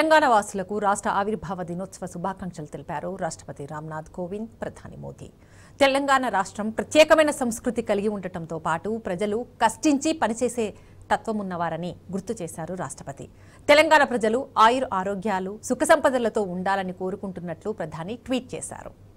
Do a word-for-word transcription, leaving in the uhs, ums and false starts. Telangana Vasulaku, Rashtra Avirbhava Dinotsava Shubhakankshalu Teliparu, Rashtrapati Ramnath Kovind, Pradhani Modi. Telangana Rashtram, Pratyekamaina Samskruti Kaligi Undatamto Patu, Prajalu, Kastinchi, Panichese Tatvamunnavarani, Gurtu Chesaru, Rashtrapati. Telangana Prajalu, Ayur Arogyalu, Sukha Sampadalatho Undalani Korukuntunnatlu, Pradhani tweet Chesaru.